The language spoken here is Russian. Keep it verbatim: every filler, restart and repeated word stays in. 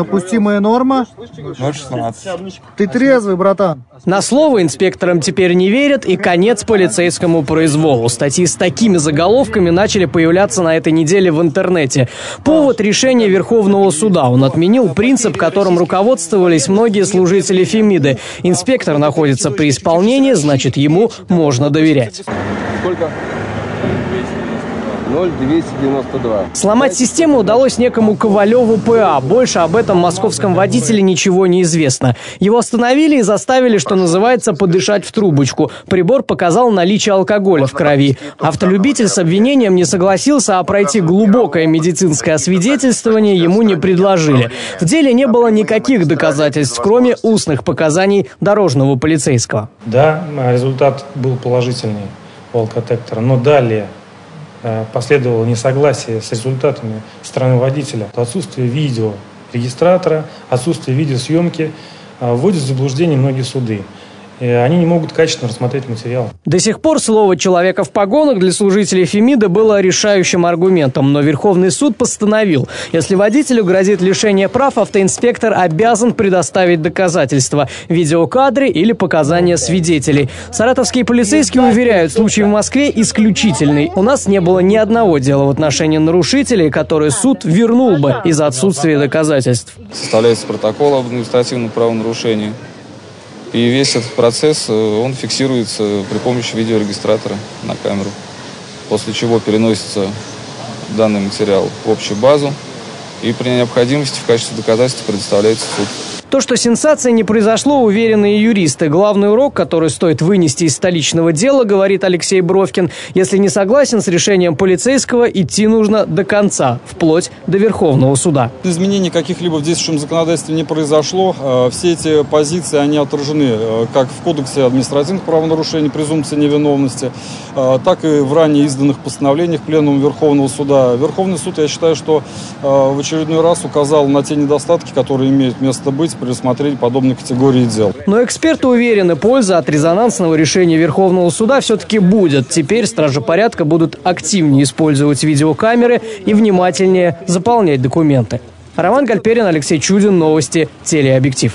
Допустимая норма? ноль шестнадцать. Ты трезвый, братан. На слово инспекторам теперь не верят, и конец полицейскому произволу. Статьи с такими заголовками начали появляться на этой неделе в интернете. Повод — решение Верховного суда. Он отменил принцип, которым руководствовались многие служители Фемиды. Инспектор находится при исполнении, значит, ему можно доверять. Сколько? ноль двести девяносто два. Сломать систему удалось некому Ковалеву П А. Больше об этом московском водителе ничего не известно. Его остановили и заставили, что называется, подышать в трубочку. Прибор показал наличие алкоголя в крови. Автолюбитель с обвинением не согласился, а пройти глубокое медицинское освидетельствование ему не предложили. В деле не было никаких доказательств, кроме устных показаний дорожного полицейского. Да, результат был положительный у алкотектора, но далее последовало несогласие с результатами стороны водителя. Отсутствие видеорегистратора, отсутствие видеосъемки вводит в заблуждение многие суды. И они не могут качественно рассмотреть материал. До сих пор слово «человека в погонах» для служителей Фемиды было решающим аргументом. Но Верховный суд постановил, если водителю грозит лишение прав, автоинспектор обязан предоставить доказательства – видеокадры или показания свидетелей. Саратовские полицейские уверяют, случай в Москве исключительный. У нас не было ни одного дела в отношении нарушителей, которые суд вернул бы из-за отсутствия доказательств. Составляется протокол об административном правонарушении. И весь этот процесс, он фиксируется при помощи видеорегистратора на камеру, после чего переносится данный материал в общую базу и при необходимости в качестве доказательства предоставляется в суд. То, что сенсации не произошло, уверены и юристы. Главный урок, который стоит вынести из столичного дела, говорит Алексей Бровкин, если не согласен с решением полицейского, идти нужно до конца, вплоть до Верховного суда. Изменений каких-либо в действующем законодательстве не произошло. Все эти позиции, они отражены как в Кодексе административных правонарушений, презумпции невиновности, так и в ранее изданных постановлениях Пленума Верховного суда. Верховный суд, я считаю, что в очередной раз указал на те недостатки, которые имеют место быть, предусмотреть подобные категории дел. Но эксперты уверены, польза от резонансного решения Верховного суда все-таки будет. Теперь стражи порядка будут активнее использовать видеокамеры и внимательнее заполнять документы. Роман Гальперин, Алексей Чудин, новости, Телеобъектив.